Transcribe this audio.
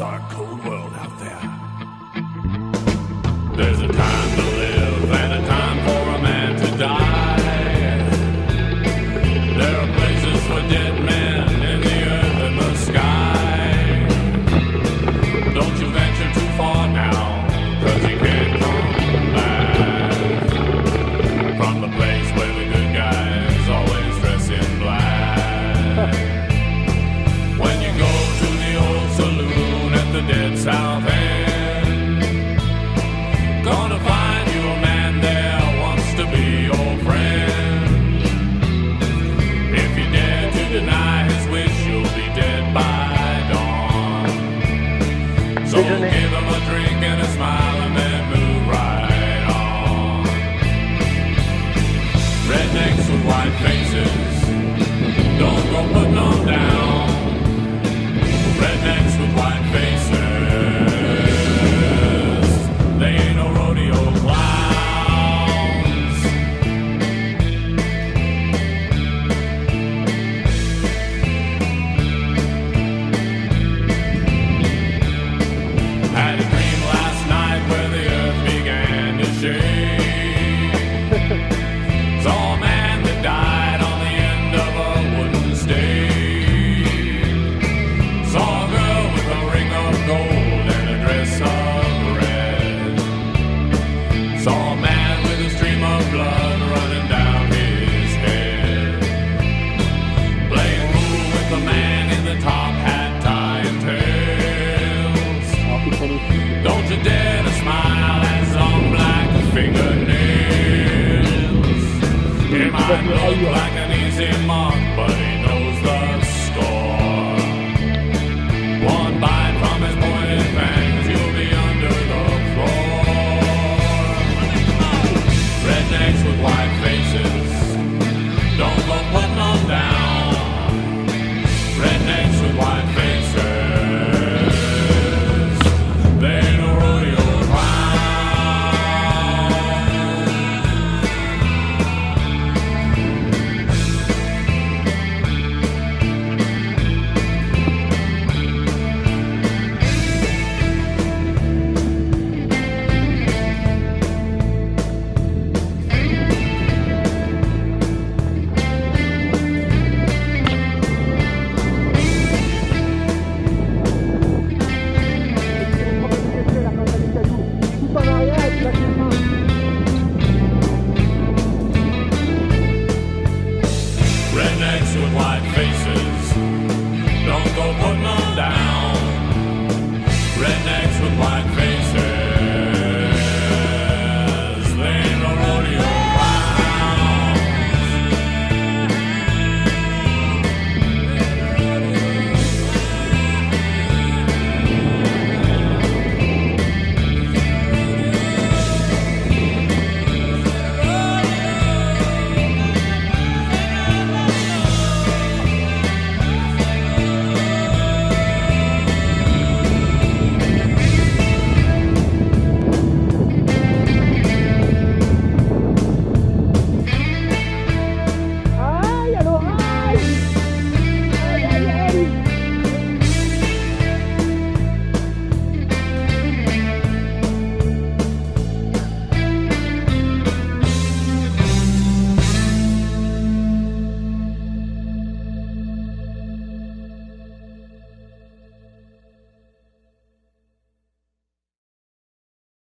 dark, cold world out there. There's a time to live and a time for a man to die. There are places for dead men in the earth and the sky. Don't you venture too far now, 'cause you can't come back from the place where the good guys always dress in black. Dead South End, gonna find you a man there wants to be your friend. If you dare to deny his wish, you'll be dead by dawn. So give him a drink and a smile and then move right on. Rednecks with white faces, don't go putting them down. Rednecks with white faces, they ain't no rodeo clowns. Had a dream last night where the earth began to shake. Saw a man that died on the end of a wooden stake. Don't you dare to smile at some black fingernails. It might look like an easy mark, but it